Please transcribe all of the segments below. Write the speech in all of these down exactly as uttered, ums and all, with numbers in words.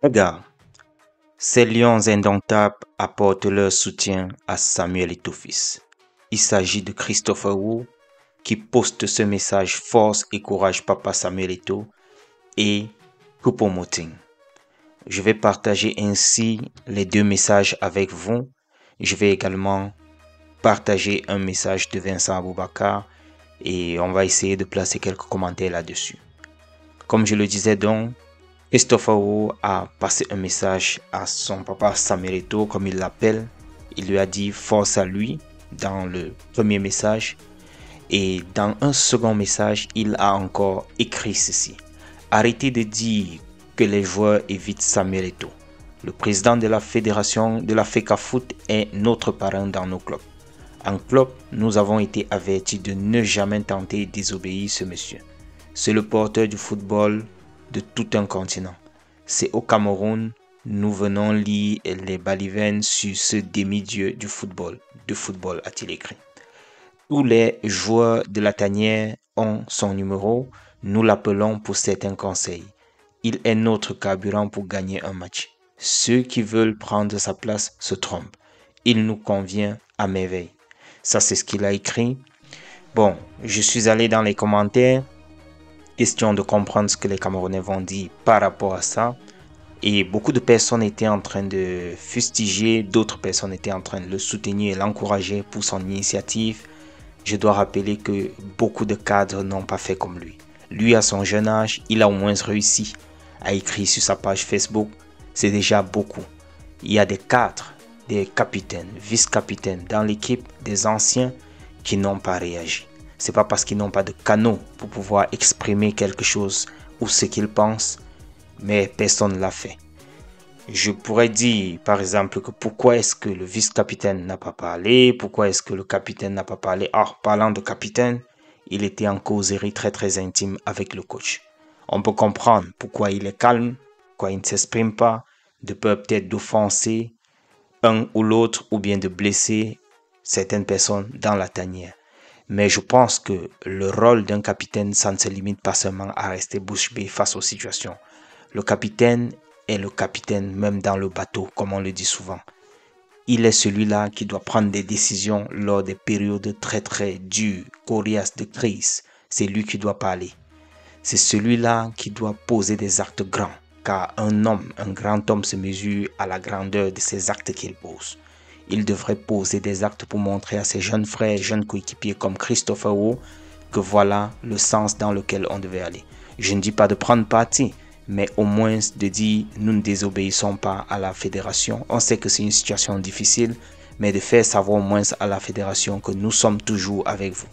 Regarde, ces lions indomptables apportent leur soutien à Samuel Eto'o fils. Il s'agit de Christopher Wooh qui poste ce message force et courage papa Samuel Eto'o et Choupo-Moting. Je vais partager ainsi les deux messages avec vous. Je vais également partager un message de Vincent Aboubakar et on va essayer de placer quelques commentaires là-dessus. Comme je le disais donc, Christopher Wooh a passé un message à son papa Samuel Eto'o, comme il l'appelle. Il lui a dit force à lui dans le premier message. Et dans un second message, il a encore écrit ceci. Arrêtez de dire que les joueurs évitent Samuel Eto'o. Le président de la fédération de la FECAFOOT est notre parrain dans nos clubs. En club, nous avons été avertis de ne jamais tenter de désobéir ce monsieur. C'est le porteur du football de tout un continent. C'est au Cameroun, nous venons lire les balivernes sur ce demi-dieu du football. De football, a-t-il écrit. Tous les joueurs de la tanière ont son numéro. Nous l'appelons pour certains conseils. Il est notre carburant pour gagner un match. Ceux qui veulent prendre sa place se trompent. Il nous convient à merveille. Ça, c'est ce qu'il a écrit. Bon, je suis allé dans les commentaires. Question de comprendre ce que les Camerounais vont dire par rapport à ça. Et beaucoup de personnes étaient en train de fustiger. D'autres personnes étaient en train de le soutenir et l'encourager pour son initiative. Je dois rappeler que beaucoup de cadres n'ont pas fait comme lui. Lui, à son jeune âge, il a au moins réussi à écrire sur sa page Facebook. C'est déjà beaucoup. Il y a des cadres, des capitaines, vice-capitaines dans l'équipe, des anciens qui n'ont pas réagi. Ce n'est pas parce qu'ils n'ont pas de canaux pour pouvoir exprimer quelque chose ou ce qu'ils pensent, mais personne ne l'a fait. Je pourrais dire, par exemple, que pourquoi est-ce que le vice-capitaine n'a pas parlé? Pourquoi est-ce que le capitaine n'a pas parlé? Or, parlant de capitaine, il était en causerie très très intime avec le coach. On peut comprendre pourquoi il est calme, pourquoi il ne s'exprime pas, de peur peut-être d'offenser un ou l'autre ou bien de blesser certaines personnes dans la tanière. Mais je pense que le rôle d'un capitaine, ça ne se limite pas seulement à rester bouche bée face aux situations. Le capitaine est le capitaine même dans le bateau, comme on le dit souvent. Il est celui-là qui doit prendre des décisions lors des périodes très très dures, coriaces de crise. C'est lui qui doit parler. C'est celui-là qui doit poser des actes grands. Car un homme, un grand homme se mesure à la grandeur de ses actes qu'il pose. Il devrait poser des actes pour montrer à ses jeunes frères, jeunes coéquipiers comme Christopher Wooh que voilà le sens dans lequel on devait aller. Je ne dis pas de prendre parti, mais au moins de dire nous ne désobéissons pas à la fédération. On sait que c'est une situation difficile, mais de faire savoir au moins à la fédération que nous sommes toujours avec vous.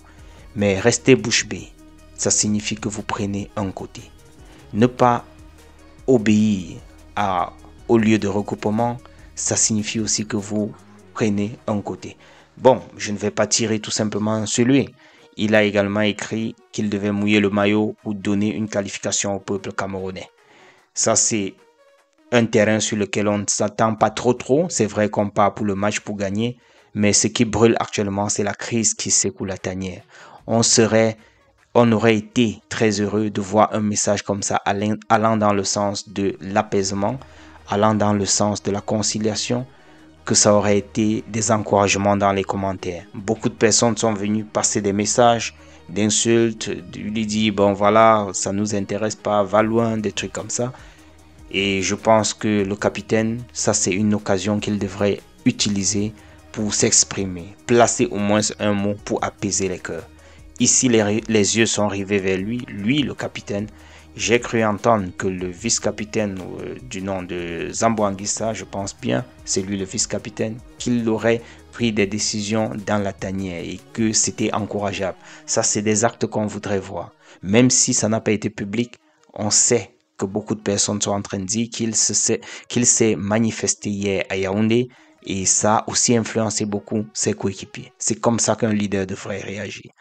Mais rester bouche bée, ça signifie que vous prenez un côté. Ne pas obéir à, au lieu de recoupement, ça signifie aussi que vous prenez un côté. Bon, je ne vais pas tirer tout simplement sur lui. Il a également écrit qu'il devait mouiller le maillot ou donner une qualification au peuple camerounais. Ça, c'est un terrain sur lequel on ne s'attend pas trop trop. C'est vrai qu'on part pour le match pour gagner, mais ce qui brûle actuellement, c'est la crise qui secoue la tanière. On serait, on aurait été très heureux de voir un message comme ça allant dans le sens de l'apaisement, allant dans le sens de la conciliation, que ça aurait été des encouragements dans les commentaires. Beaucoup de personnes sont venues passer des messages d'insultes, lui dit bon voilà, ça nous intéresse pas, va loin, des trucs comme ça. Et je pense que le capitaine, ça c'est une occasion qu'il devrait utiliser pour s'exprimer, placer au moins un mot pour apaiser les cœurs. Ici les, les yeux sont rivés vers lui, lui le capitaine. J'ai cru entendre que le vice-capitaine euh, du nom de Zambou Anguissa, je pense bien, c'est lui le vice-capitaine, qu'il aurait pris des décisions dans la tanière et que c'était encourageable. Ça, c'est des actes qu'on voudrait voir. Même si ça n'a pas été public, on sait que beaucoup de personnes sont en train de dire qu'il s'est qu'il s'est manifesté hier à Yaoundé et ça a aussi influencé beaucoup ses coéquipiers. C'est comme ça qu'un leader devrait réagir.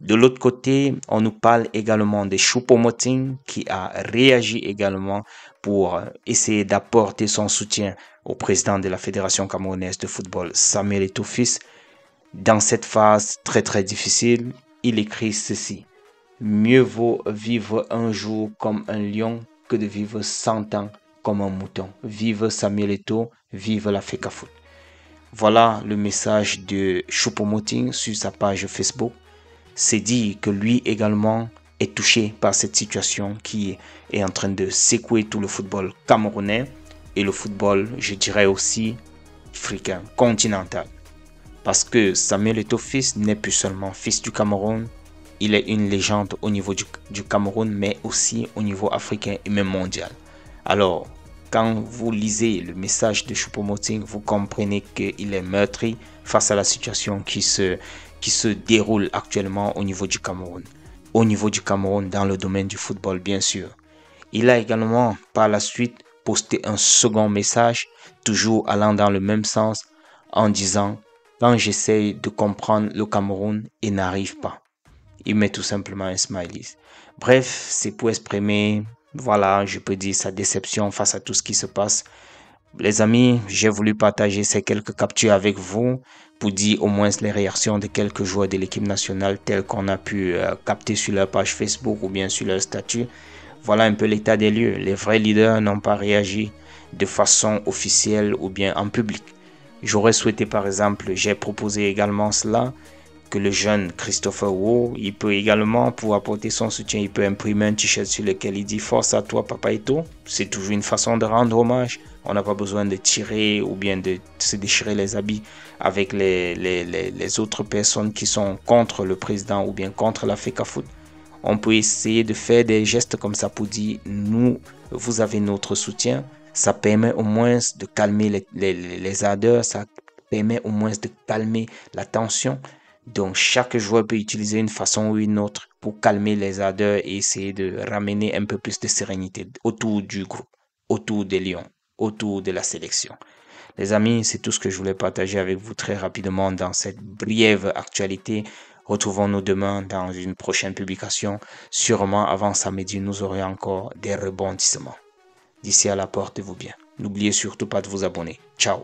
De l'autre côté, on nous parle également de Choupo-Moting qui a réagi également pour essayer d'apporter son soutien au président de la Fédération camerounaise de football, Samuel Eto'o fils. Dans cette phase très très difficile, il écrit ceci. Mieux vaut vivre un jour comme un lion que de vivre cent ans comme un mouton. Vive Samuel Eto'o, vive la FECAFOOT. Voilà le message de Choupo-Moting sur sa page Facebook. C'est dit que lui également est touché par cette situation qui est en train de secouer tout le football camerounais et le football, je dirais aussi, africain, continental. Parce que Samuel Eto'o fils n'est plus seulement fils du Cameroun, il est une légende au niveau du, du Cameroun, mais aussi au niveau africain et même mondial. Alors, quand vous lisez le message de Choupo-Moting, vous comprenez qu'il est meurtri face à la situation qui se, qui se déroule actuellement au niveau du Cameroun. Au niveau du Cameroun, dans le domaine du football, bien sûr. Il a également, par la suite, posté un second message, toujours allant dans le même sens, en disant « Quand j'essaye de comprendre le Cameroun et n'arrive pas ». Il met tout simplement un smiley. Bref, c'est pour exprimer... Voilà, je peux dire sa déception face à tout ce qui se passe. Les amis, j'ai voulu partager ces quelques captures avec vous pour dire au moins les réactions de quelques joueurs de l'équipe nationale telles qu'on a pu euh, capter sur leur page Facebook ou bien sur leur statut. Voilà un peu l'état des lieux. Les vrais leaders n'ont pas réagi de façon officielle ou bien en public. J'aurais souhaité par exemple, j'ai proposé également cela, que le jeune Christopher Wooh, il peut également, pour apporter son soutien, il peut imprimer un t-shirt sur lequel il dit « Force à toi, Papa Eto'o ». C'est toujours une façon de rendre hommage. On n'a pas besoin de tirer ou bien de se déchirer les habits avec les, les, les, les autres personnes qui sont contre le président ou bien contre la FECAFOOT. On peut essayer de faire des gestes comme ça pour dire « Nous, vous avez notre soutien ». Ça permet au moins de calmer les, les, les ardeurs, ça permet au moins de calmer la tension. Donc, chaque joueur peut utiliser une façon ou une autre pour calmer les ardeurs et essayer de ramener un peu plus de sérénité autour du groupe, autour des Lions, autour de la sélection. Les amis, c'est tout ce que je voulais partager avec vous très rapidement dans cette brève actualité. Retrouvons-nous demain dans une prochaine publication. Sûrement, avant samedi, nous aurons encore des rebondissements. D'ici à là, portez-vous bien. N'oubliez surtout pas de vous abonner. Ciao!